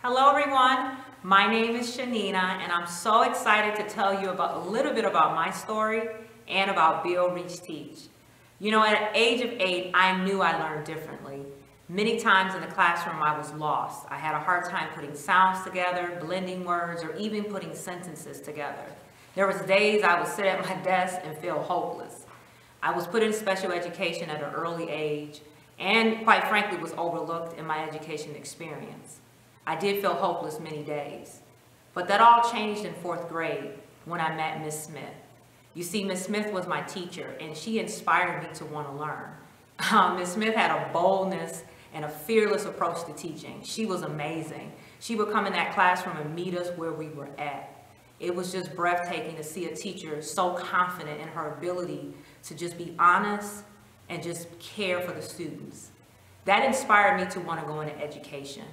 Hello everyone, my name is Shanina and I'm so excited to tell you about a little bit about my story and about Build, Reach, Teach. You know, at the age of 8, I knew I learned differently. Many times in the classroom I was lost. I had a hard time putting sounds together, blending words, or even putting sentences together. There was days I would sit at my desk and feel hopeless. I was put in special education at an early age and quite frankly was overlooked in my education experience. I did feel hopeless many days, but that all changed in 4th grade when I met Ms. Smith. You see, Ms. Smith was my teacher and she inspired me to want to learn. Ms. Smith had a boldness and a fearless approach to teaching. She was amazing. She would come in that classroom and meet us where we were at. It was just breathtaking to see a teacher so confident in her ability to just be honest and just care for the students. That inspired me to want to go into education.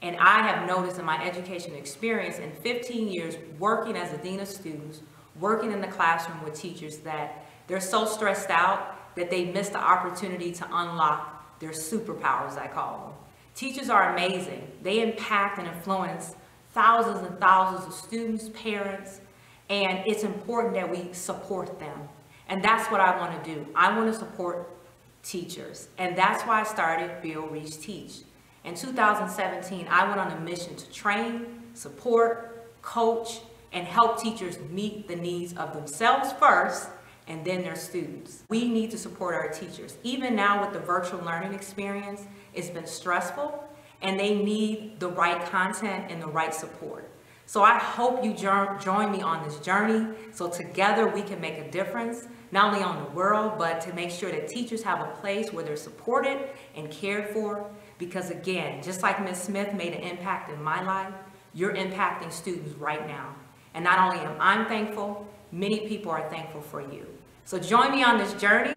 And I have noticed in my education experience in 15 years working as a dean of students, working in the classroom with teachers, that they're so stressed out that they miss the opportunity to unlock their superpowers, I call them. Teachers are amazing. They impact and influence thousands and thousands of students, parents, and it's important that we support them. And that's what I want to do. I want to support teachers. And that's why I started Build, Reach, Teach. In 2017, I went on a mission to train, support, coach, and help teachers meet the needs of themselves first and then their students. We need to support our teachers. Even now with the virtual learning experience, it's been stressful and they need the right content and the right support. So I hope you join me on this journey so together we can make a difference, not only on the world, but to make sure that teachers have a place where they're supported and cared for. Because again, just like Ms. Smith made an impact in my life, you're impacting students right now. And not only am I thankful, many people are thankful for you. So join me on this journey.